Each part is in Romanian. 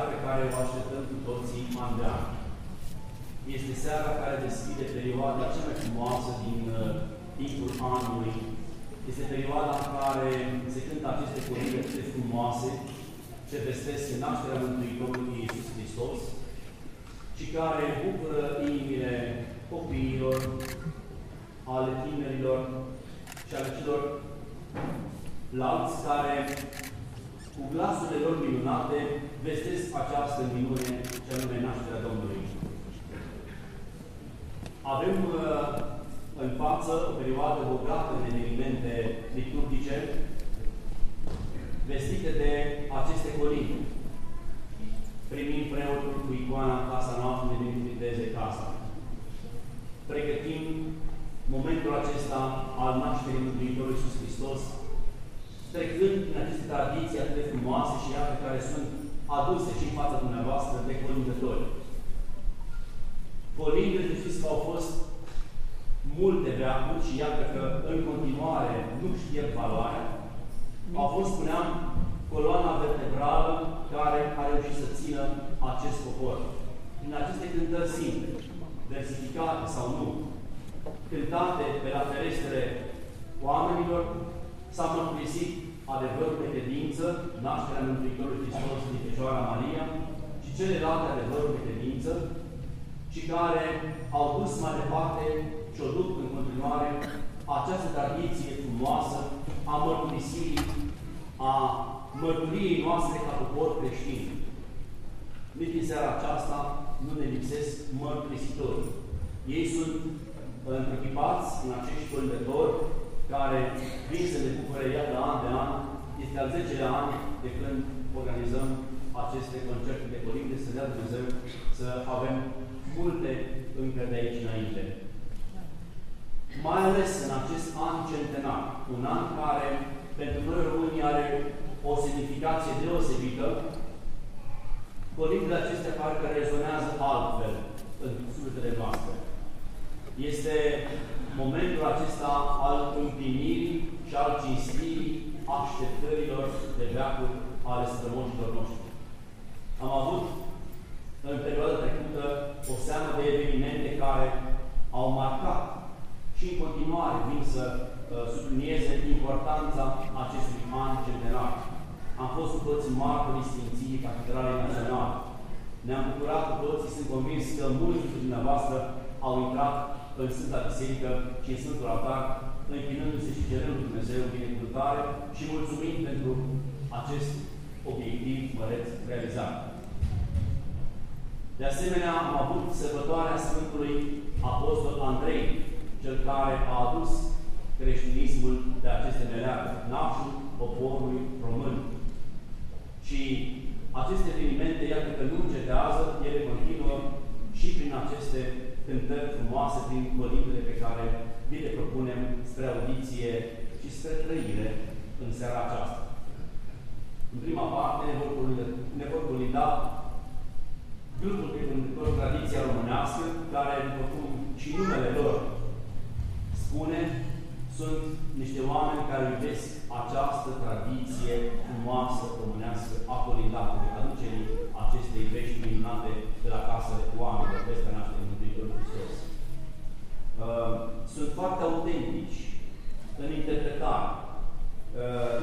seara pe care o așteptăm cu toții an de an. Este seara care deschide perioada cea mai frumoasă din timpul anului. Este perioada în care se cântă aceste corine atât de frumoase, ce vestesc nașterea Mântuitorului Iisus Hristos și care bucură inimile copiilor, ale tinerilor și ale celor lauți care, cu glasurile lor minunate, vestesc această minune, ce anume nașterea Domnului. Avem în față o perioadă bogată de evenimente liturgice vestite de aceste corine. Primim preotul cu icoana în casa noastră, ne binecuvânteze casa. Pregătim momentul acesta al nașterii Mântuitorului Iisus Hristos, trecând prin aceste tradiții atât de frumoase și iată care sunt aduse și în fața dumneavoastră de colindători. Colinde de Hristos au fost multe veacuri și iată că în continuare nu știe valoarea. Au fost, spuneam, coloana vertebrală care a reușit să țină acest popor. Prin aceste cântări simple, versificate sau nu, cântate pe la ferestrele oamenilor, s-a mărturisit adevărul de credință, nașterea Mântuitorului Hristos din Fecioara Maria și celelalte adevăruri de credință, și care au dus mai departe și o duc în continuare această tradiție frumoasă a mărturisirii, a mărturiei noastre ca popor creștin. Nici în seara aceasta nu ne lipsesc mărturisitori. Ei sunt întruchipați în acești colindători care vin să ne bucure iată an de an. Este al 10-lea an de când organizăm aceste concerte de colinde, să dea Dumnezeu să avem multe încă de aici înainte. Mai ales în acest an centenar, un an care pentru noi românii are o semnificație deosebită, colindele acestea parcă rezonează altfel în sufletele noastre. Este momentul acesta al împlinirii și al cinstirii așteptărilor de veacuri ale strămoșilor noștri. Am avut în perioada trecută o seamă de evenimente care au marcat și în continuare vin să sublinieze importanța acestui an centenar. Am fost cu toți martorii Sfinției Catedralei Naționale. Ne-am bucurat cu toții, sunt convins că mulți dintre dumneavoastră au intrat în Sfânta Biserică și în Sfântul Altar, închinându-se și cerând Dumnezeu binecuvântare și mulțumind pentru acest obiectiv măreț realizat. De asemenea, am avut sărbătoarea Sfântului Apostol Andrei, cel care a adus creștinismul de aceste meleaguri, nașul poporului român. Și aceste evenimente, iată că nu încetează, ele continuă și prin aceste cântări frumoase, prin colindele pe care vi le propunem spre audiție și spre trăire în seara aceasta. În prima parte ne vor colinda grupul privind tradiția românească, care, după cum și numele lor spune, sunt niște oameni care iubesc această tradiție frumoasă românească a colindatului, aducerii acestei vești minunate de la casă de oamenilor peste nașterea Mântuitorului Hristos. Sunt foarte autentici în interpretare.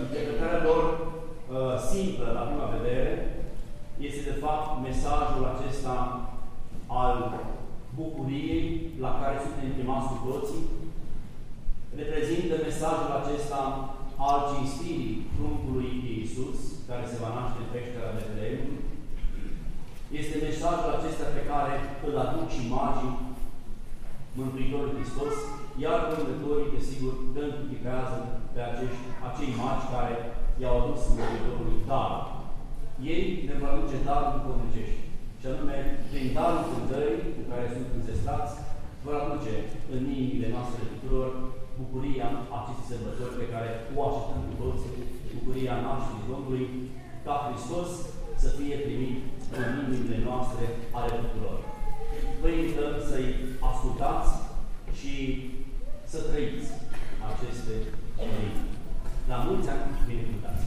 Interpretarea lor simplă, la prima vedere, este de fapt mesajul acesta al bucuriei la care suntem chemați cu toții, reprezintă mesajul acesta al cinstirii pruncului Iisus, care se va naște în peștera Betleem. Este mesajul acesta pe care îl aduc și magii Mântuitorului Hristos, iar colindătorii, desigur, dă întipipează pe acei magi care i-au adus Mântuitorului darul. Ei ne vor aduce darul duhovnicești, și anume, prin darul cântării cu care sunt înzestrați, vor aduce în inimile noastre tuturor bucuria acestei sărbători pe care o așteptăm cu toții, bucuria nașterii Domnului, ca Hristos să fie primit în inimile noastre ale tuturor. Vă invităm să-i ascultați și să trăiți aceste lucruri. La mulți ani binecuvântați!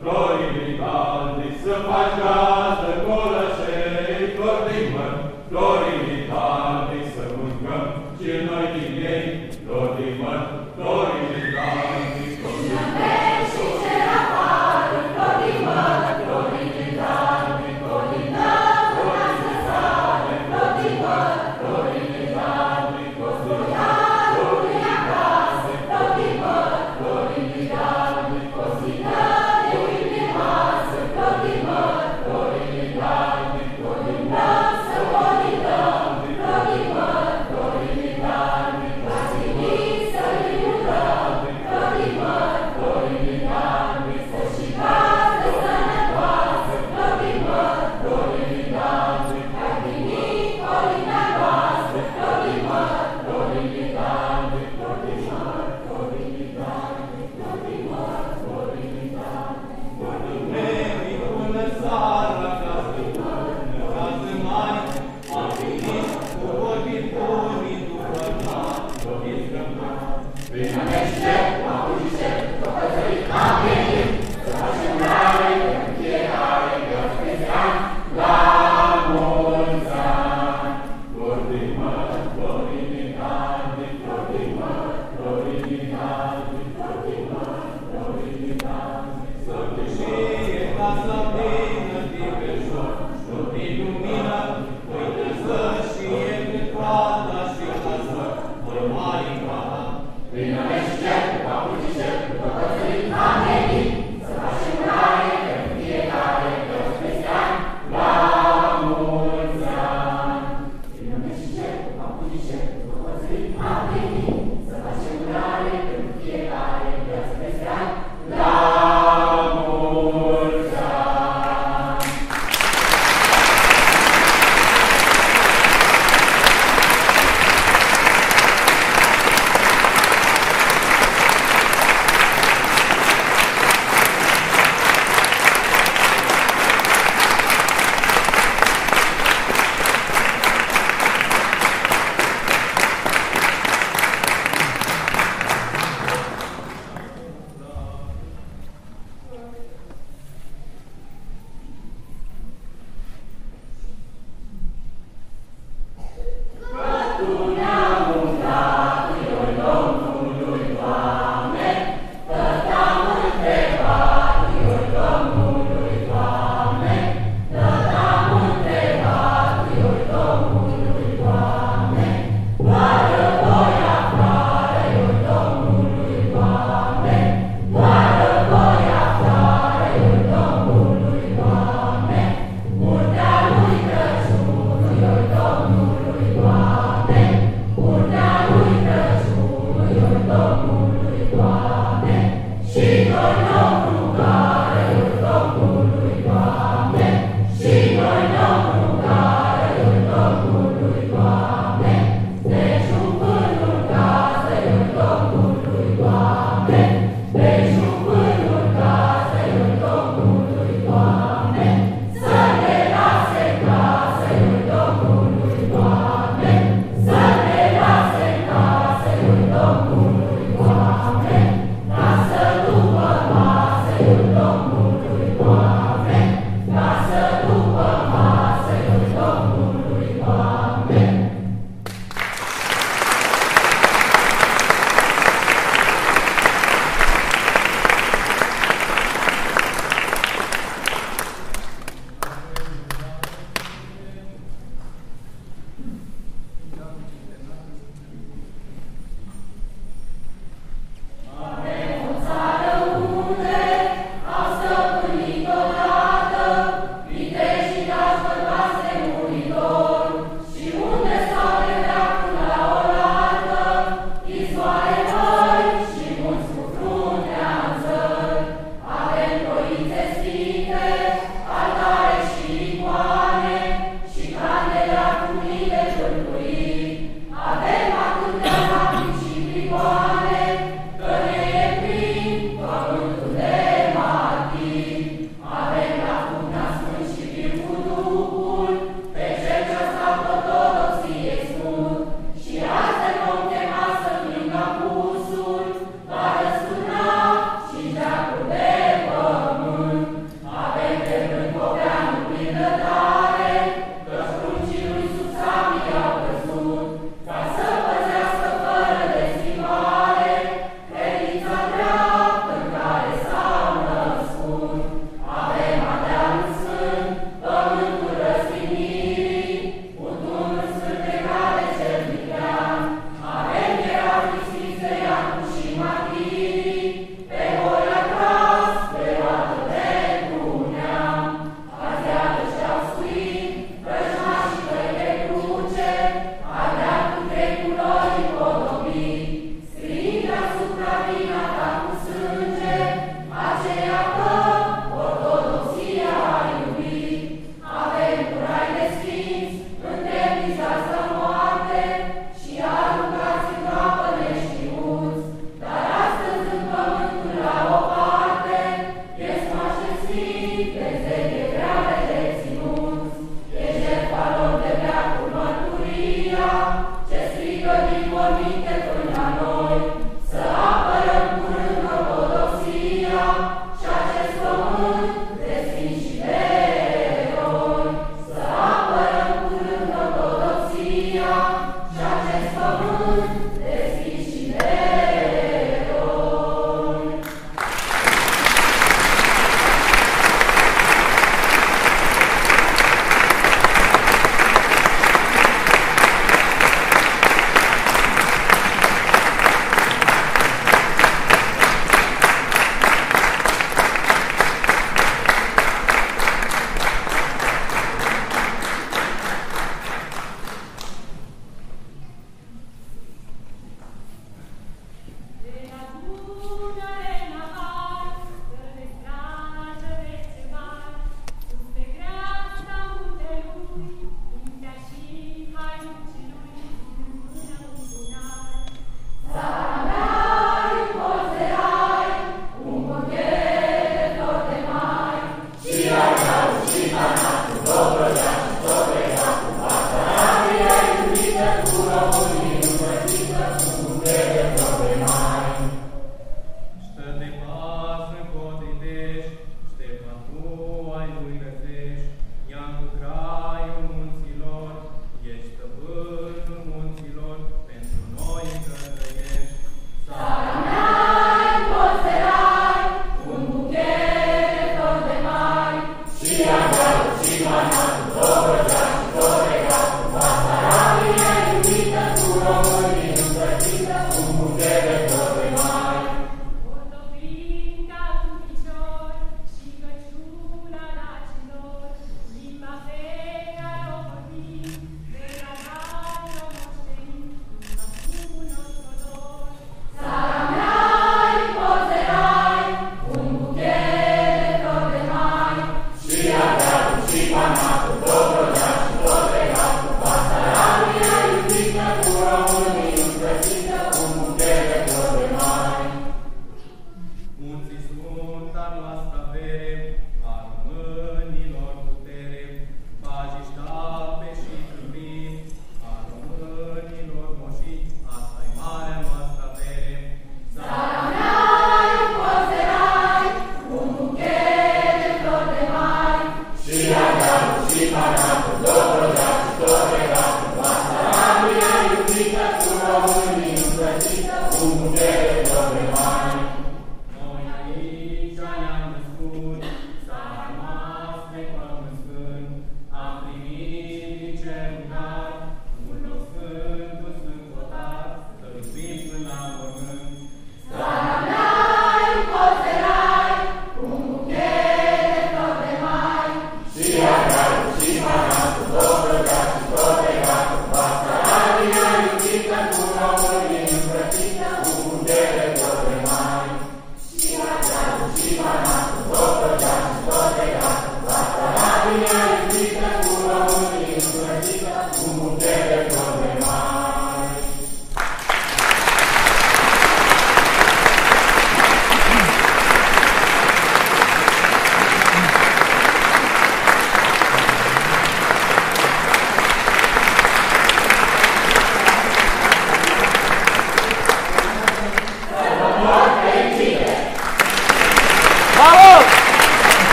florii tale, să faci gazdă colășei, tortimă, florii tale, să mâncăm și noi din ei, tortimă, florii tale. Și în veci și ce afară, tortimă, florii tale, colindă, urmează sale, tortimă, florii tale, construiatul e acasă, tortimă, florii tale, cosina.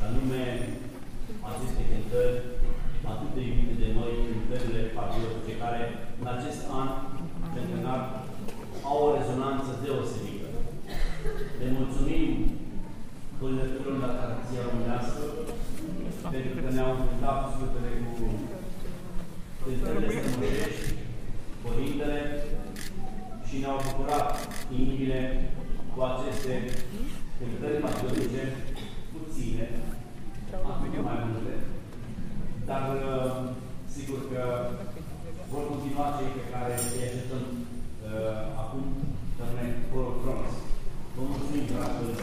anume aceste cântări atât de iubite de noi în vederile partidelor pe care în acest an centenar au o rezonanță deosebită. Le mulțumim pânăturilor la tradiția românească pentru că ne-au cântat sufletele cu cântările strămășești, Părintele, și ne-au bucurat inimile cu aceste cântări patriotice puține, atât mai multe, dar sigur că vor continua cei pe care îi așteptăm acum, dar ne vor promis. Vă mulțumim, dragi.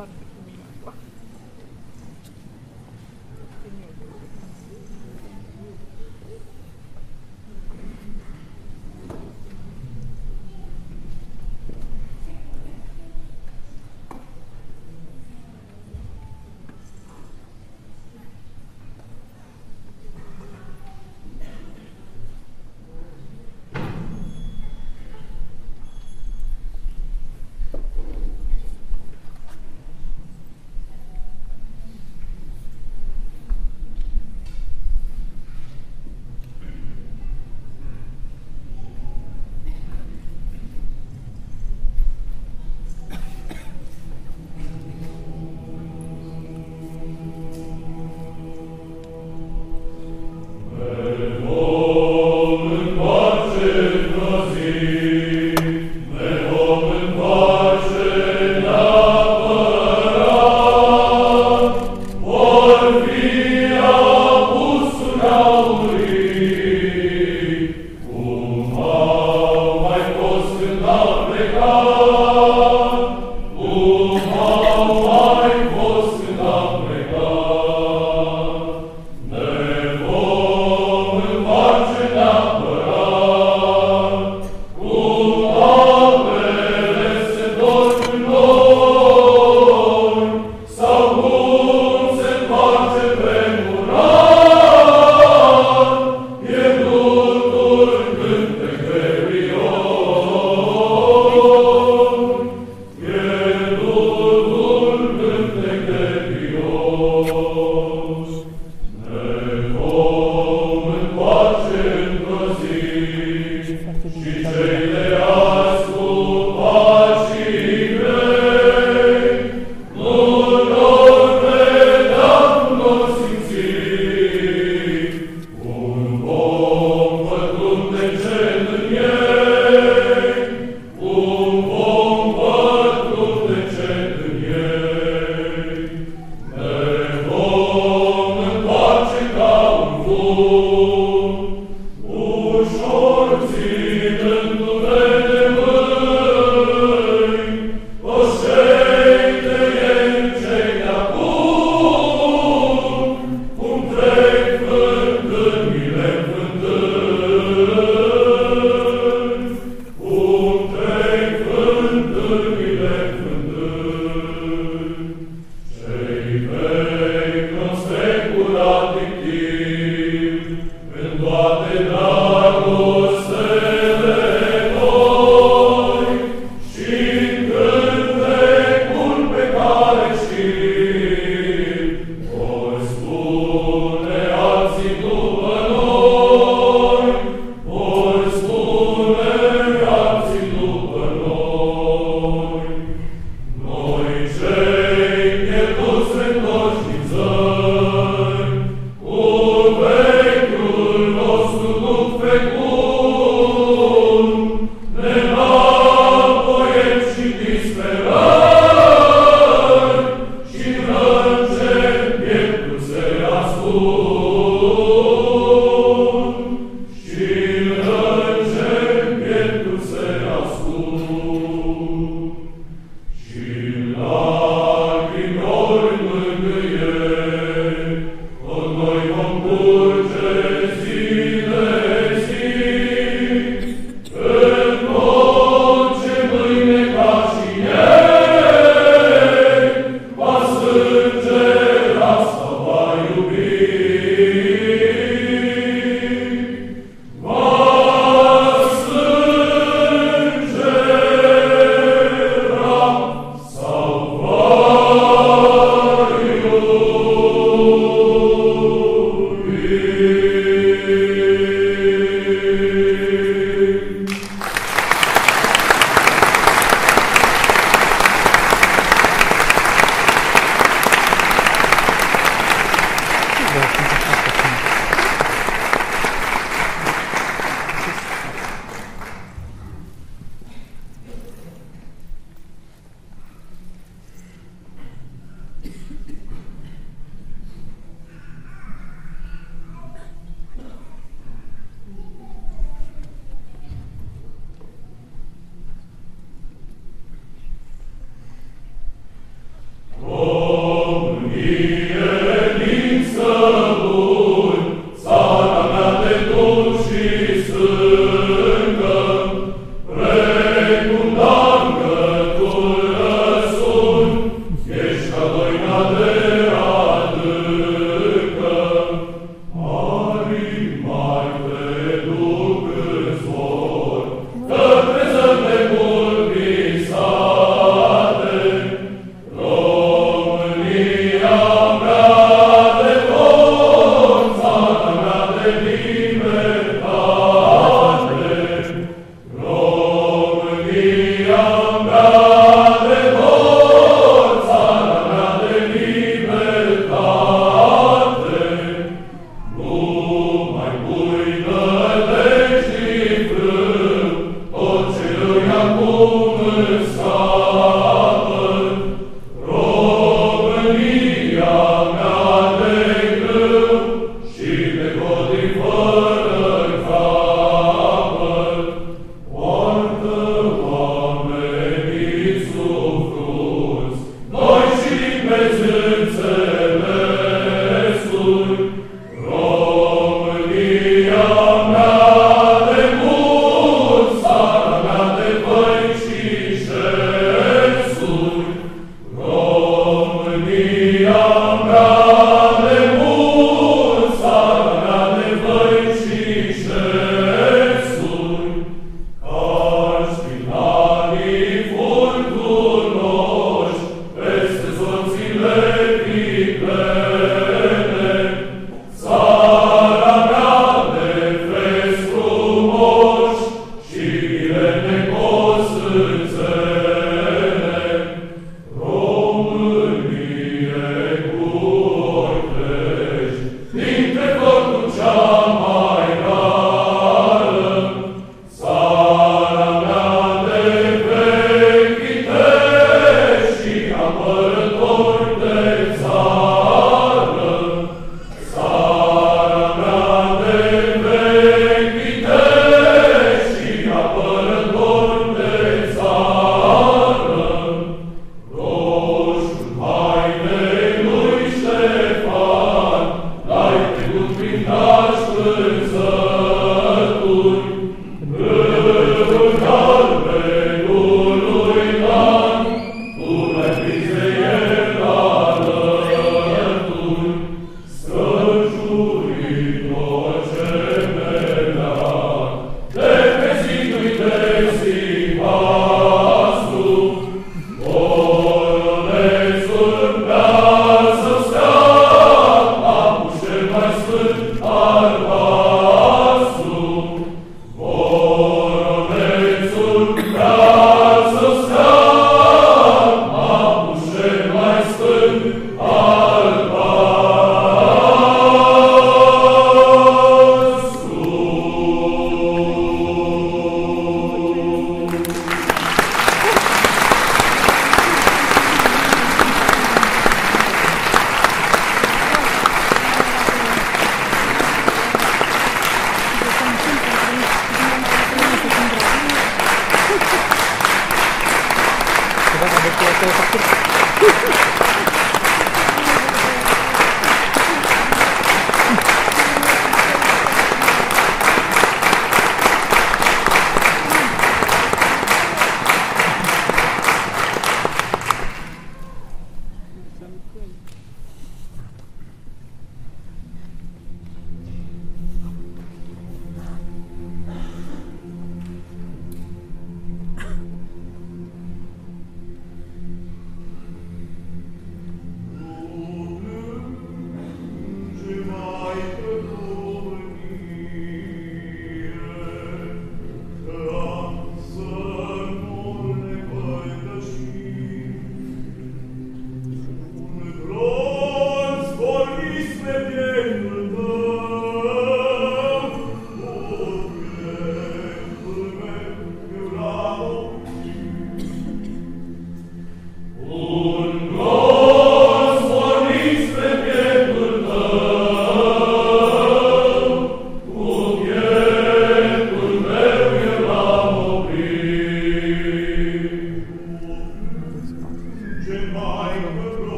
parte con l'acqua.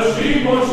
She Amen.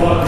What?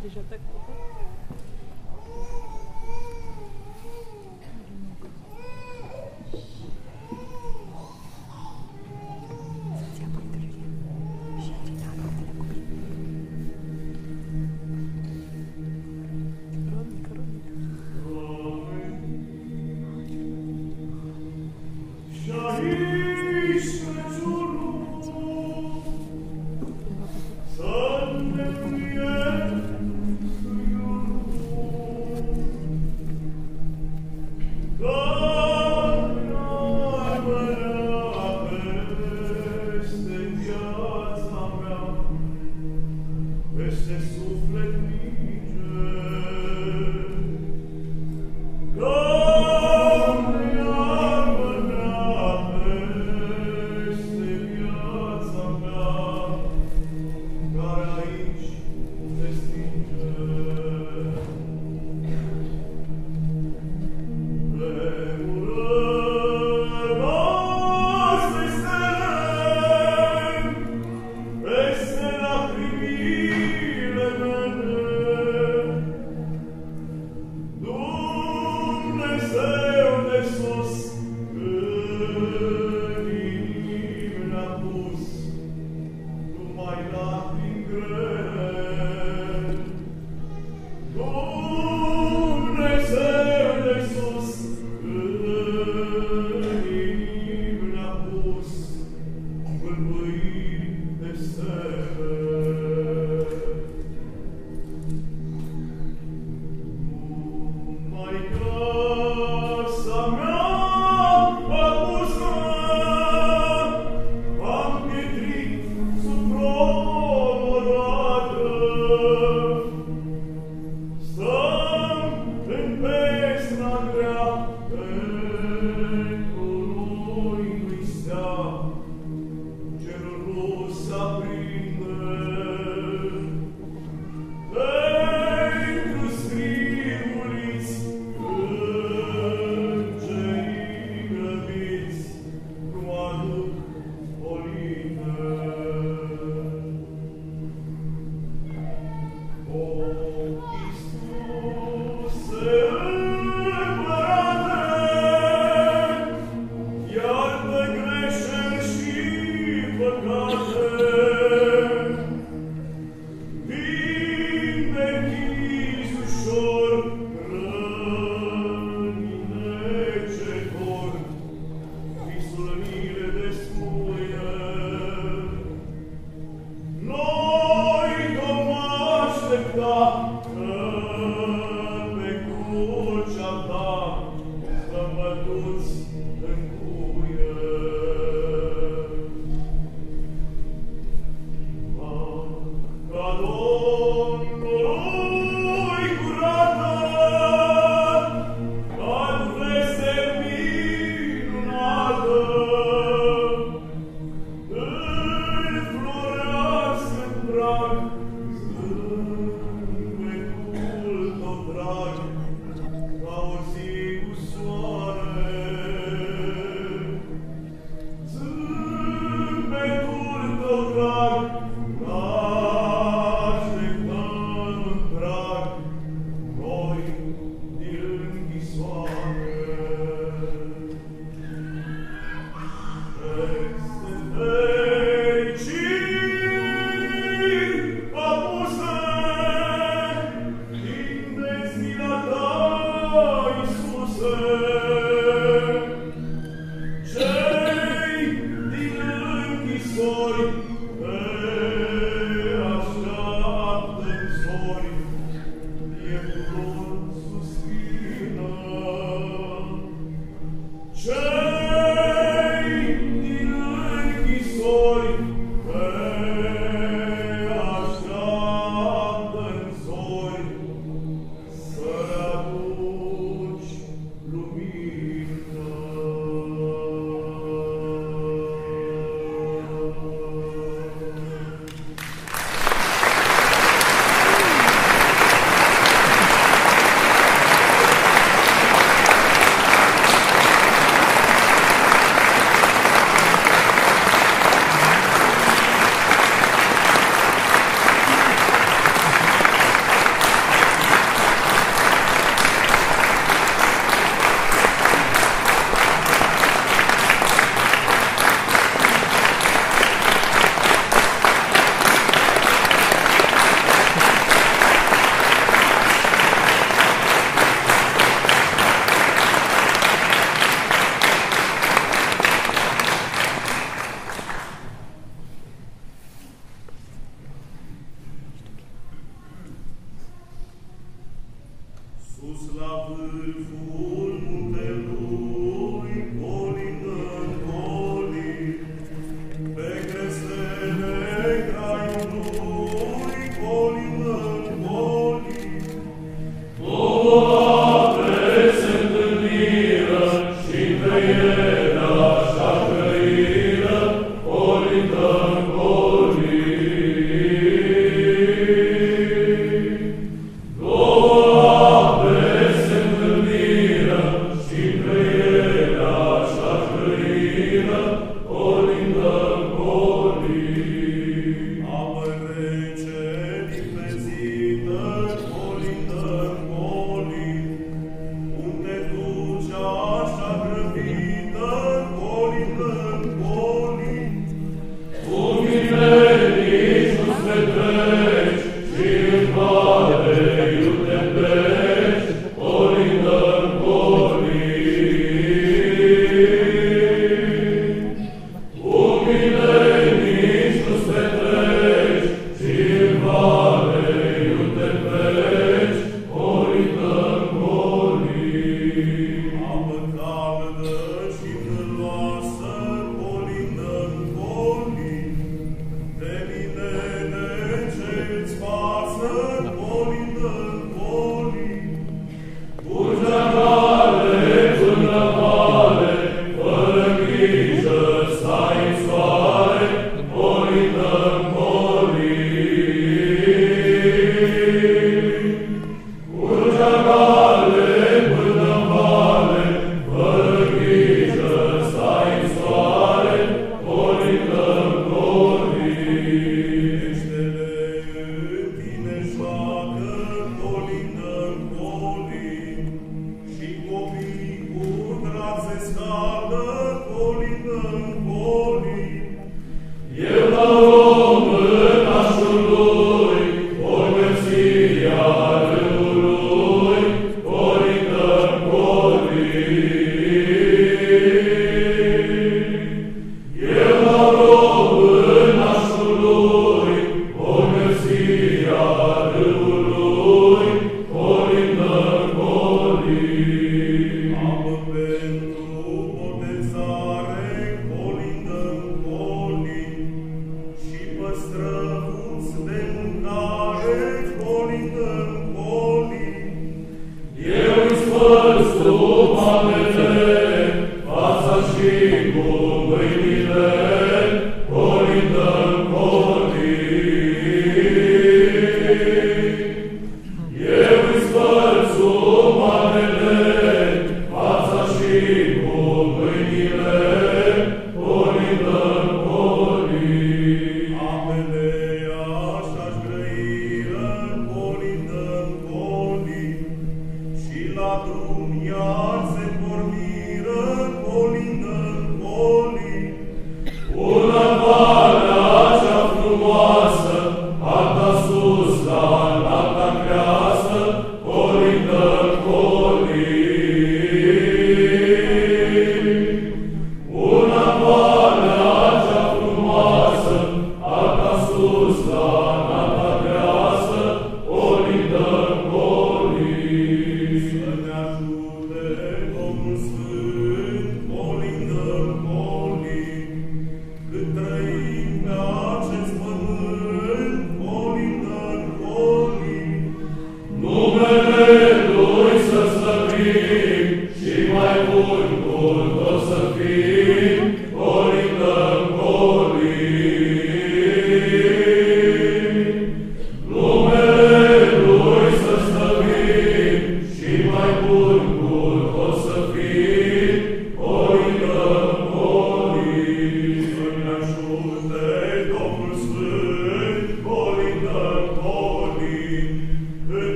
Deja tak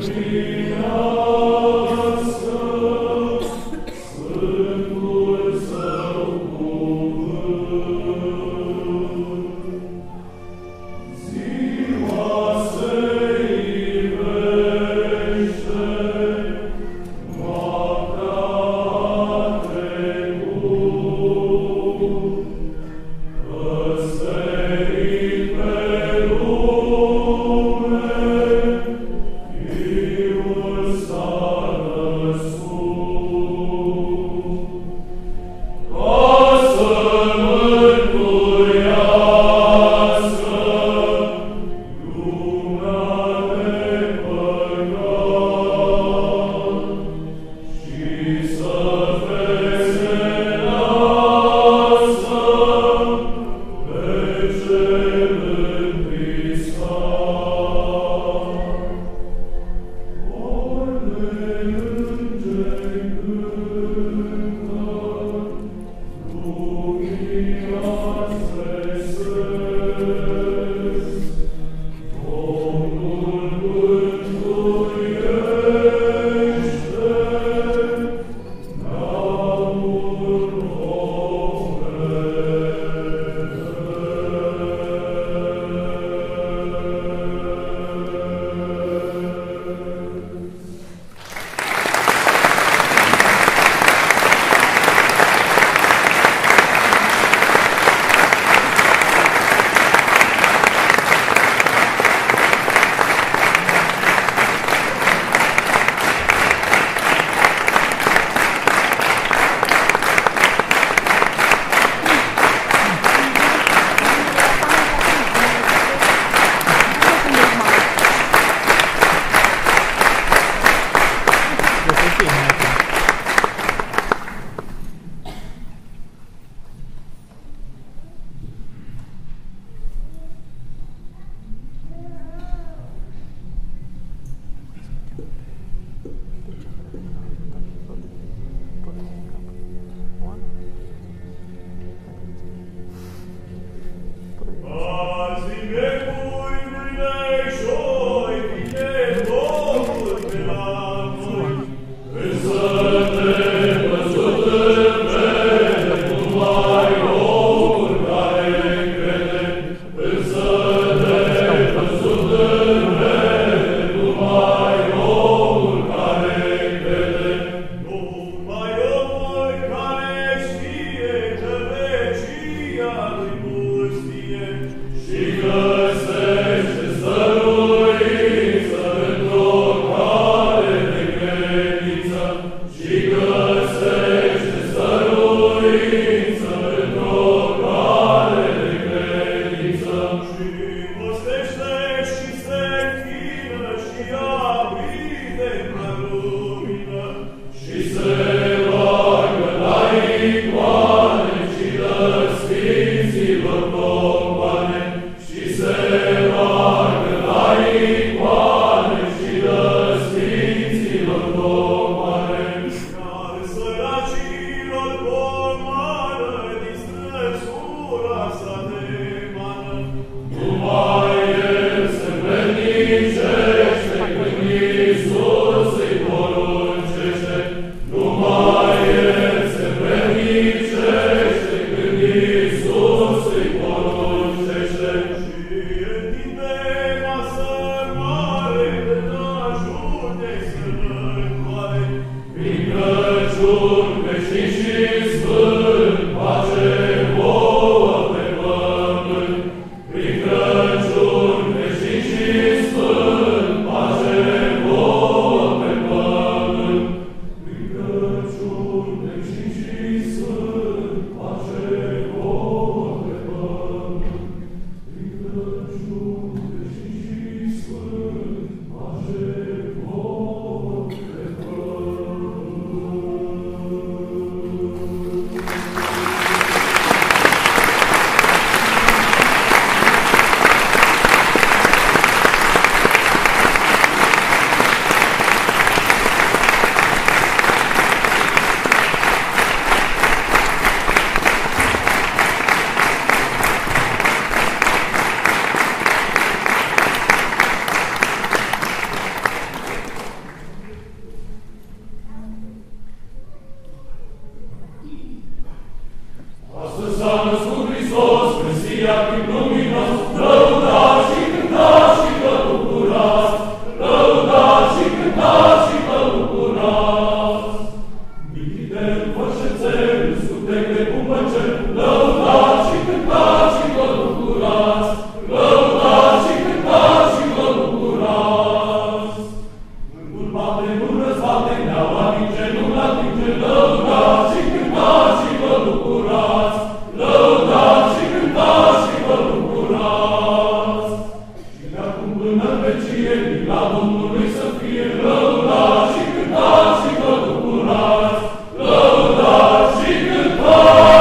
Oh vecie, mila Domnului să fie, lăudați și cântați și vă bucurați, lăudați și cântați și vă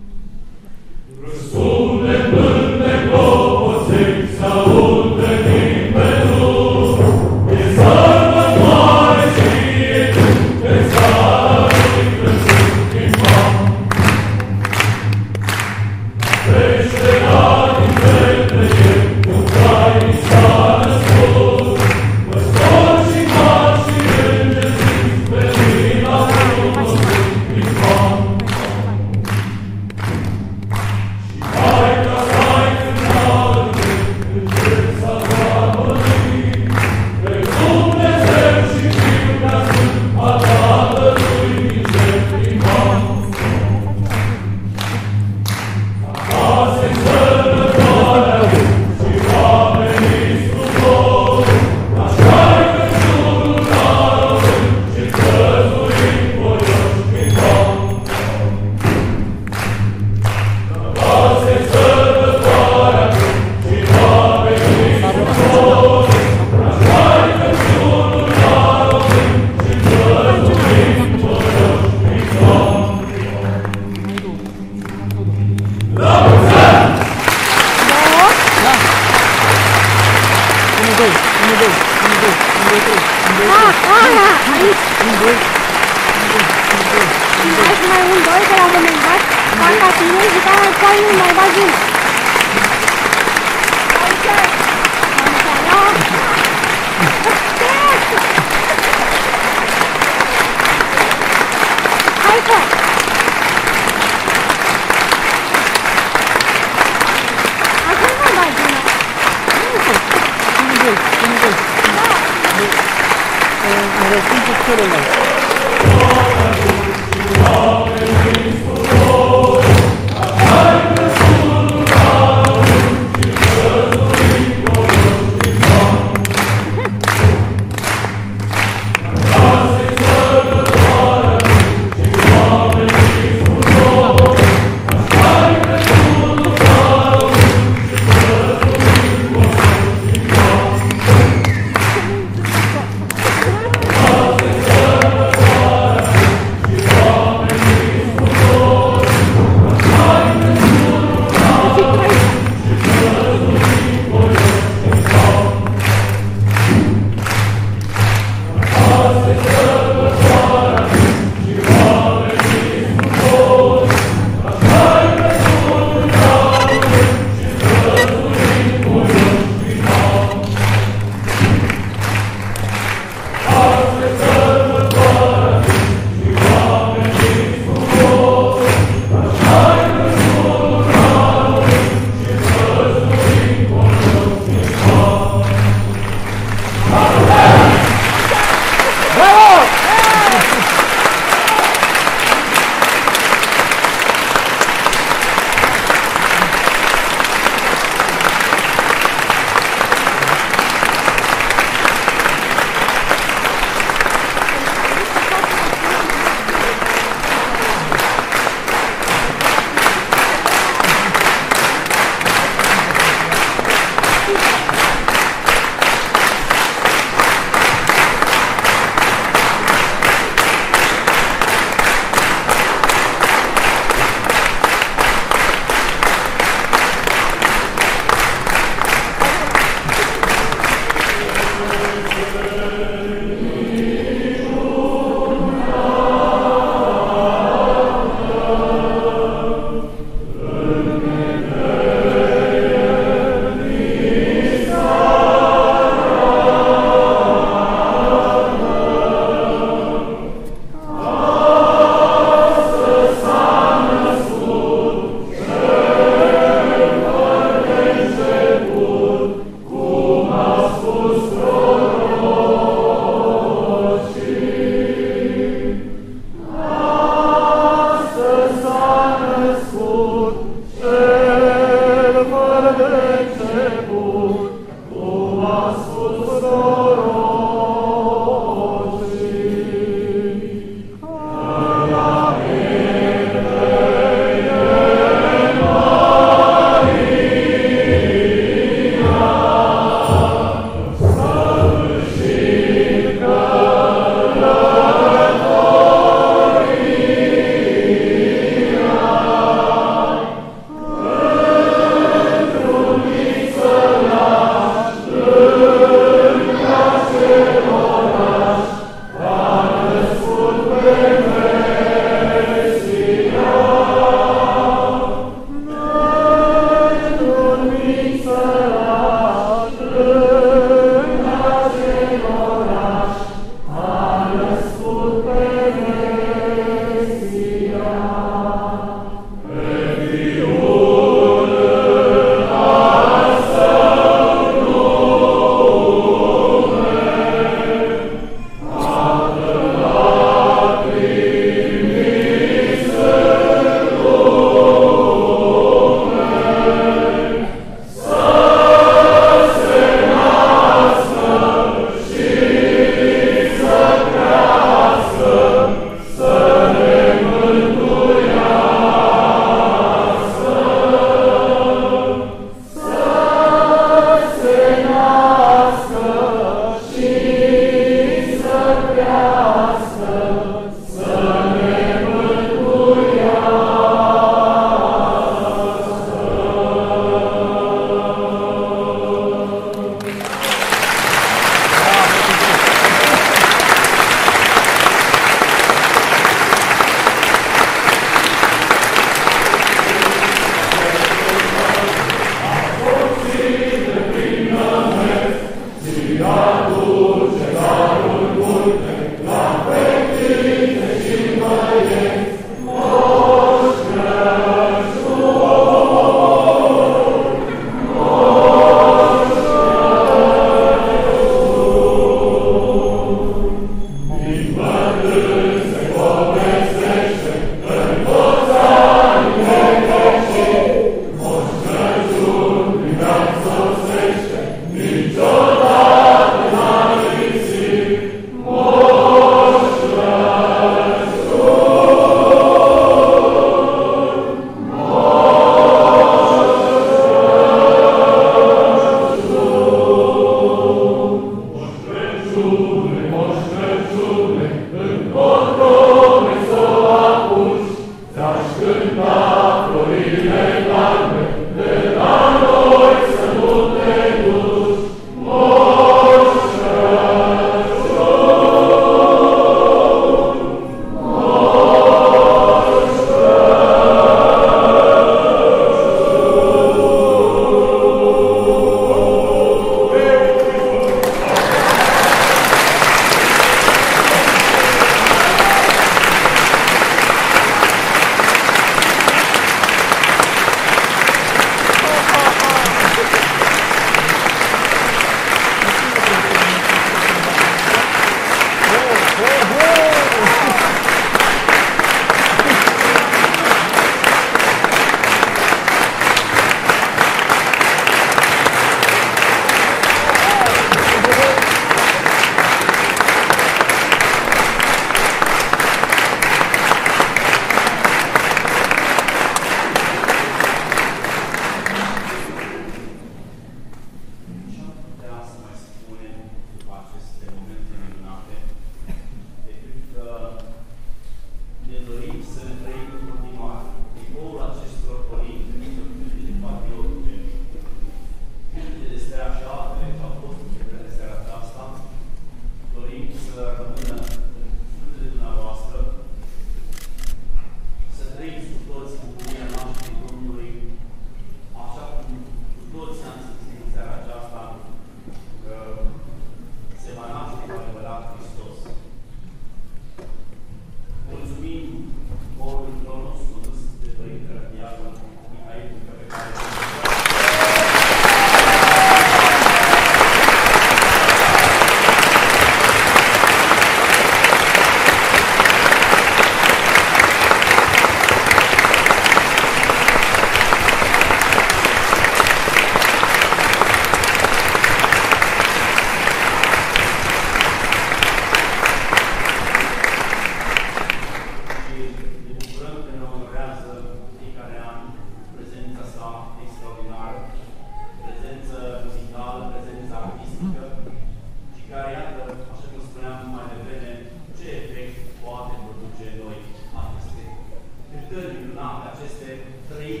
ridicării lunare, aceste trei,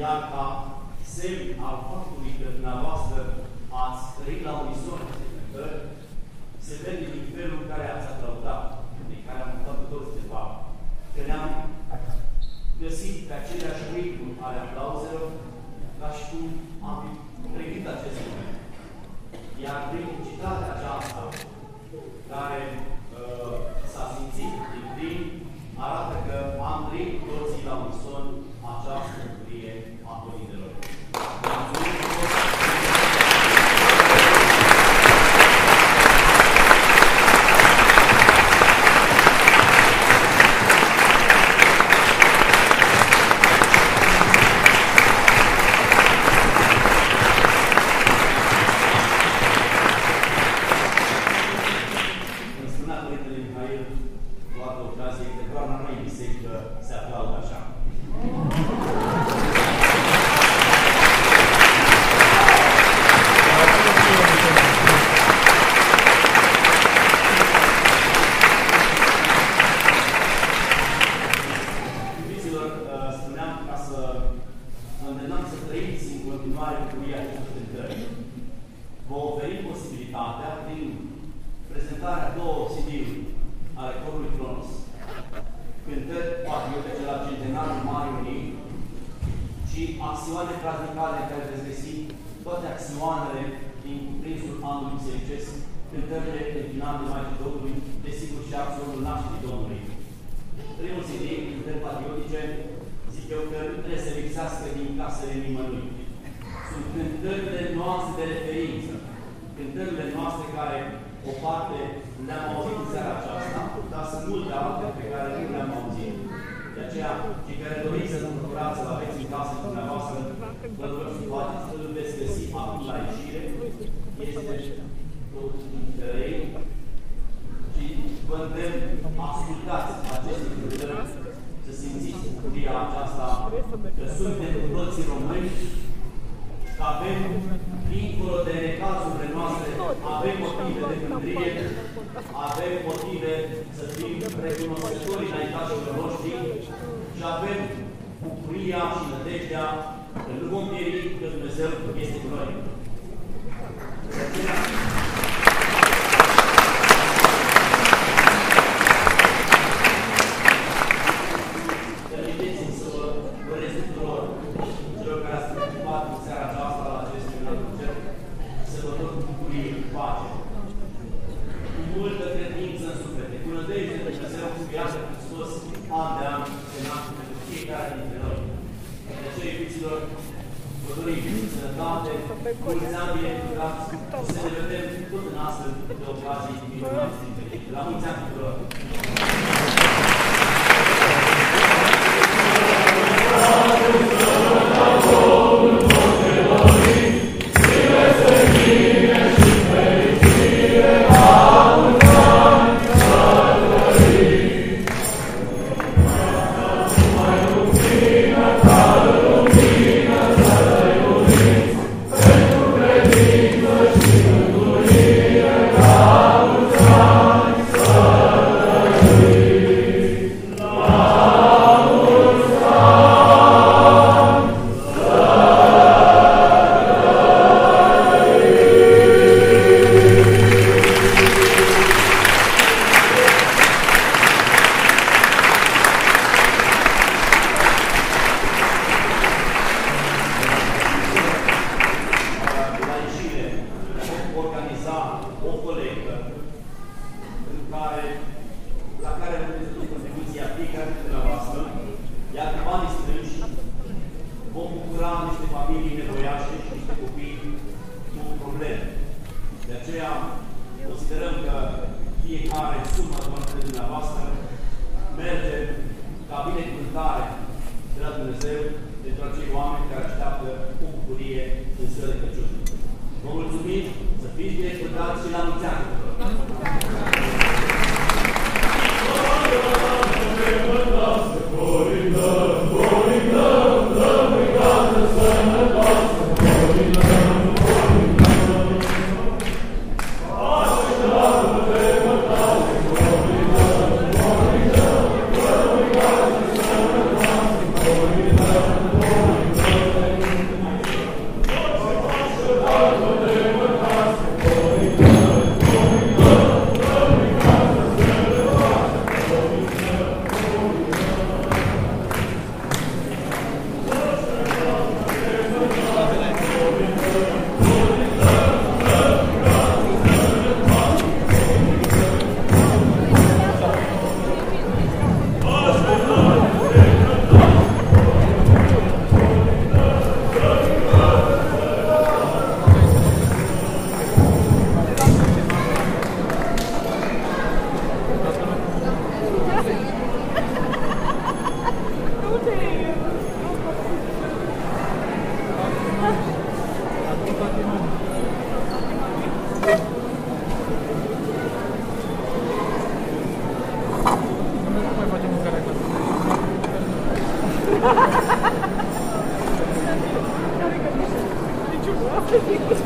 iar ca semn al faptului că dumneavoastră ați trăit la unison aceste ridicări, se vede din felul în care ați aplaudat, din care am uitat cu toți de fapt, că ne-am găsit pe aceleași ritmuri ale aplauzelor, ca și cum am trăit acest moment. Iar felicitatea aceasta, care s-a simțit din plin, arată că am trăit cu toții la unison această bucurie a părintelor. Thank you.